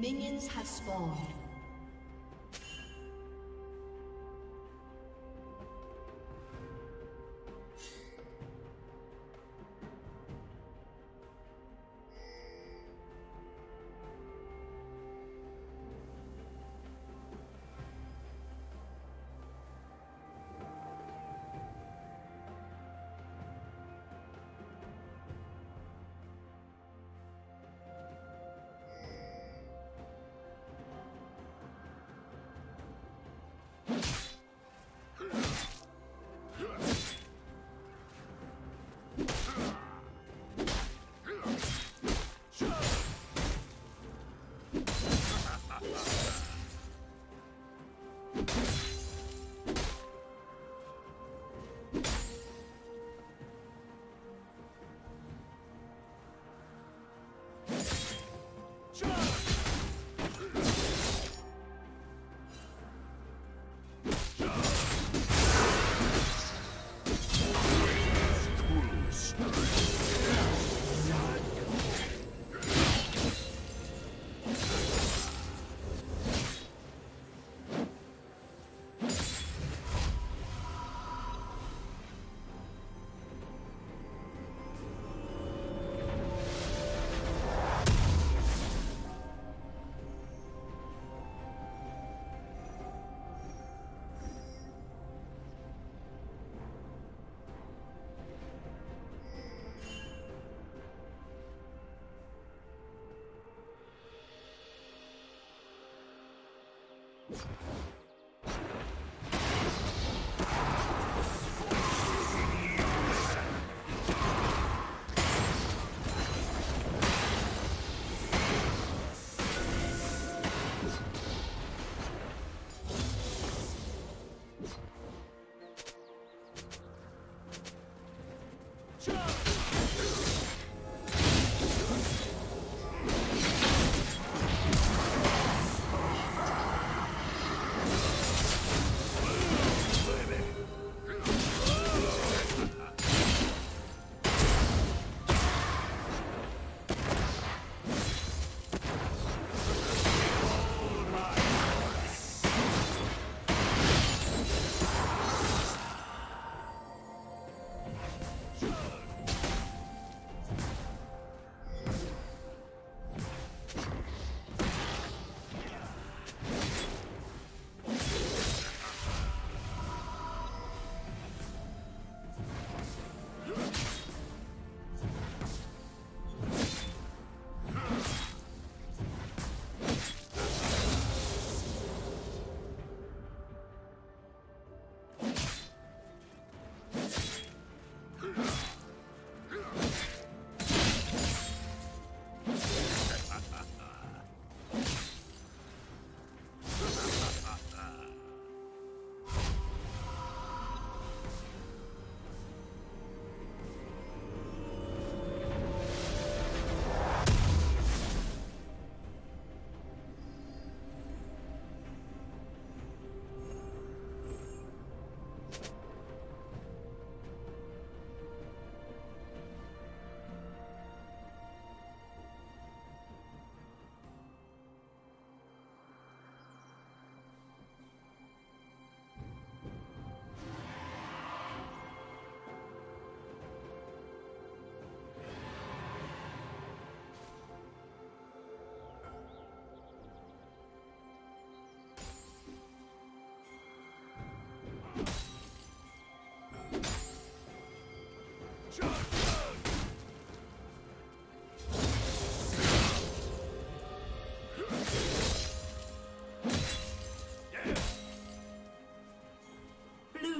Minions have spawned.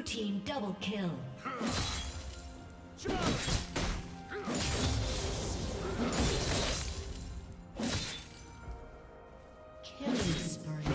Team double kill. Killing spree.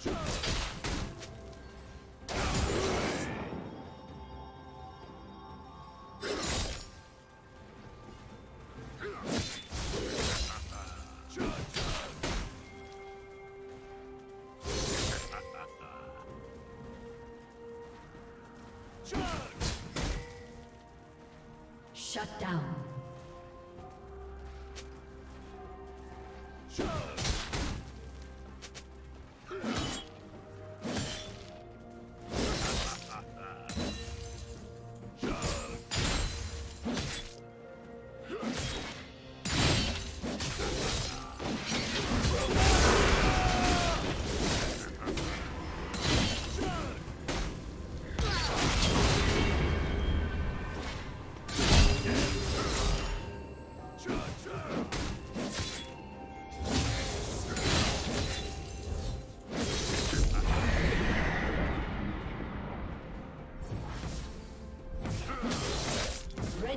Shut down.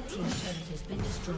Team's turret has been destroyed.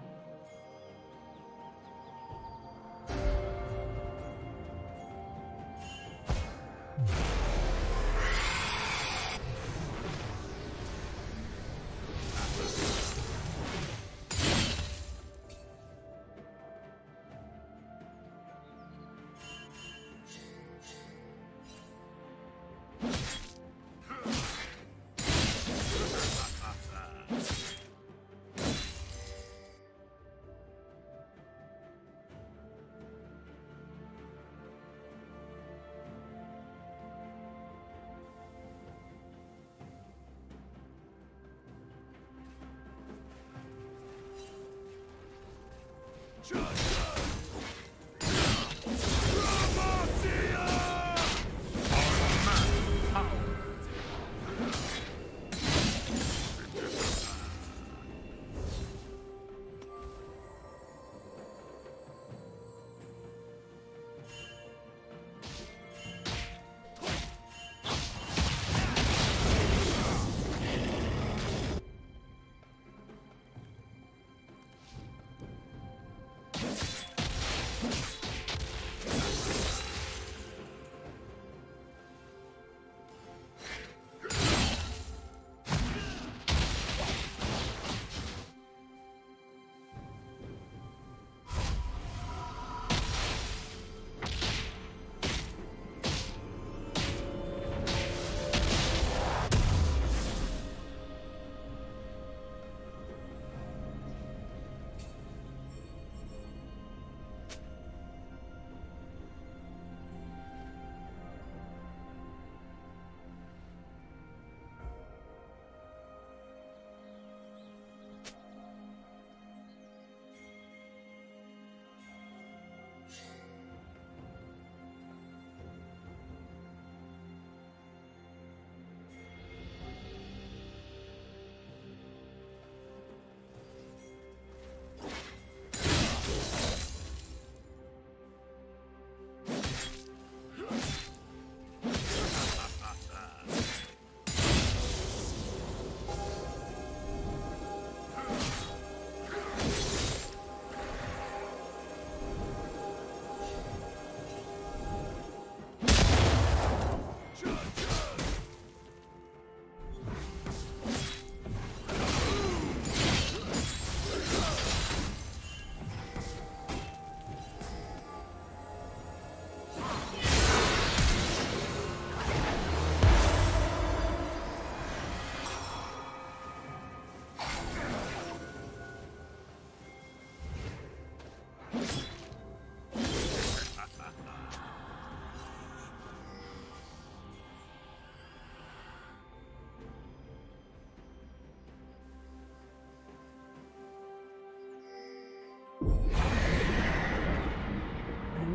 Judge! Yes.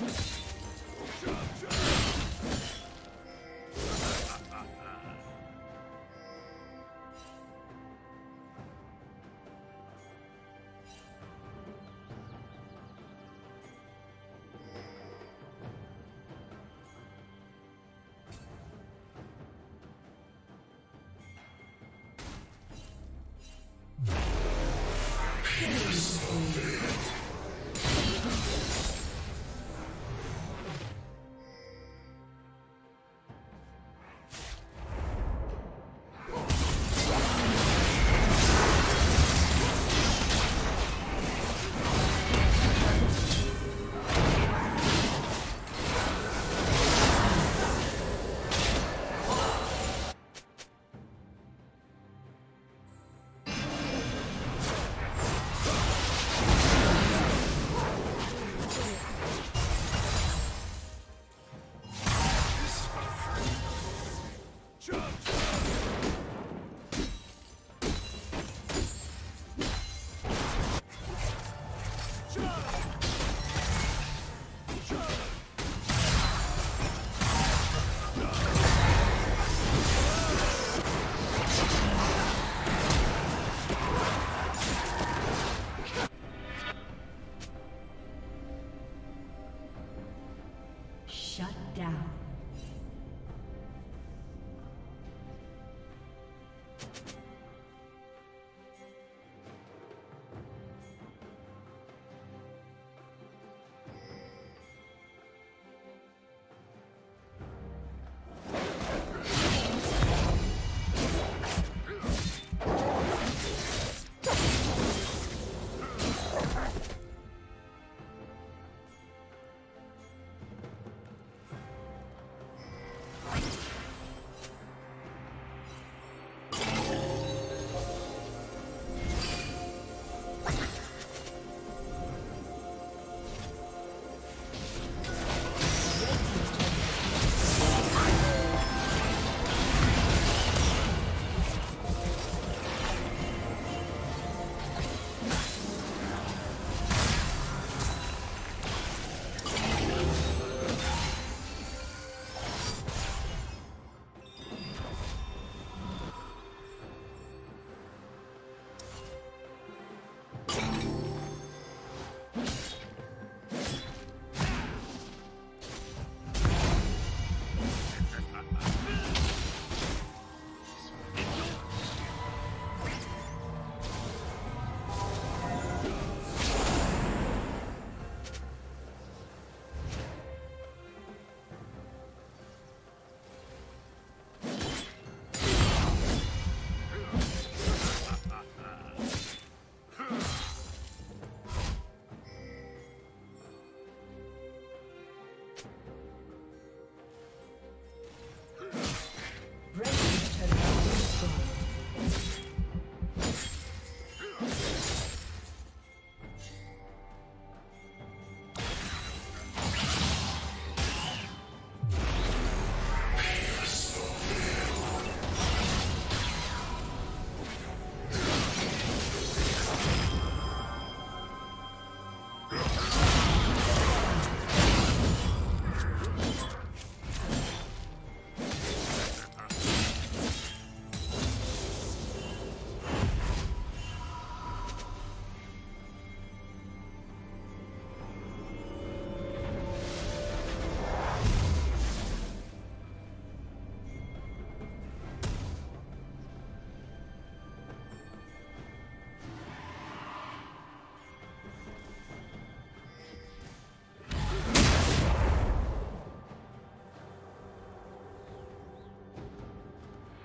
Yes.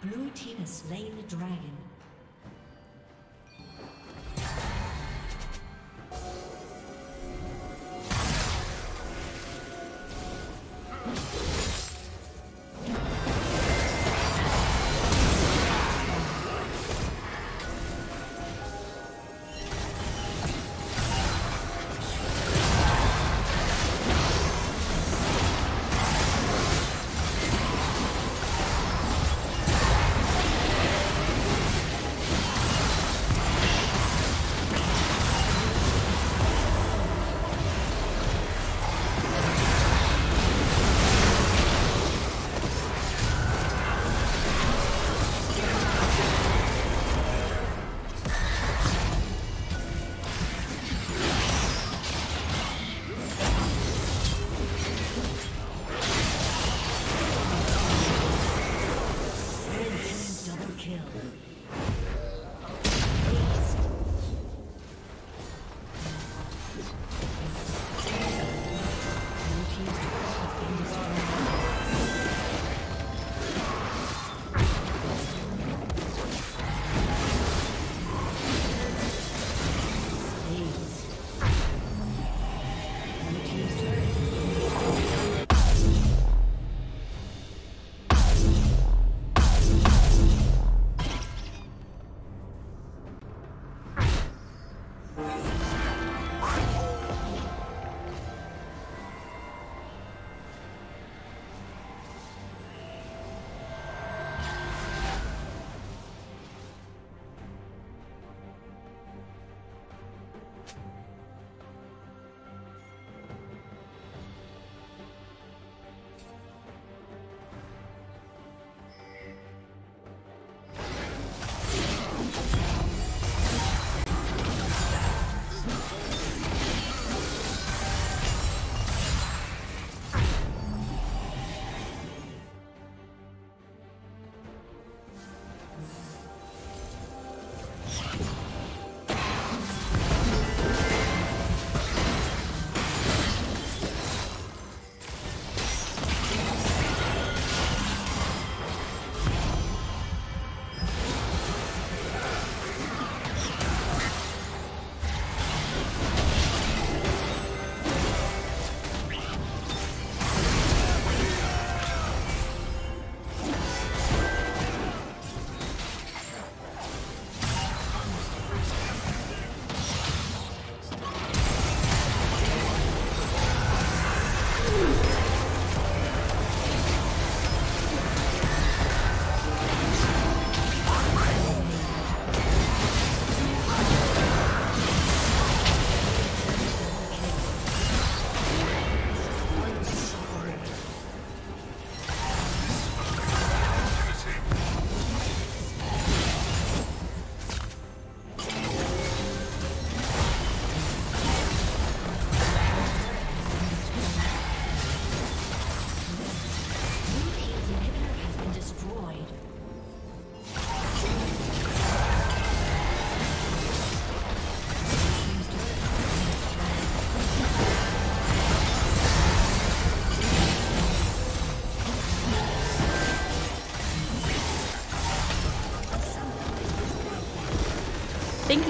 Blue team has slain the dragon. Thank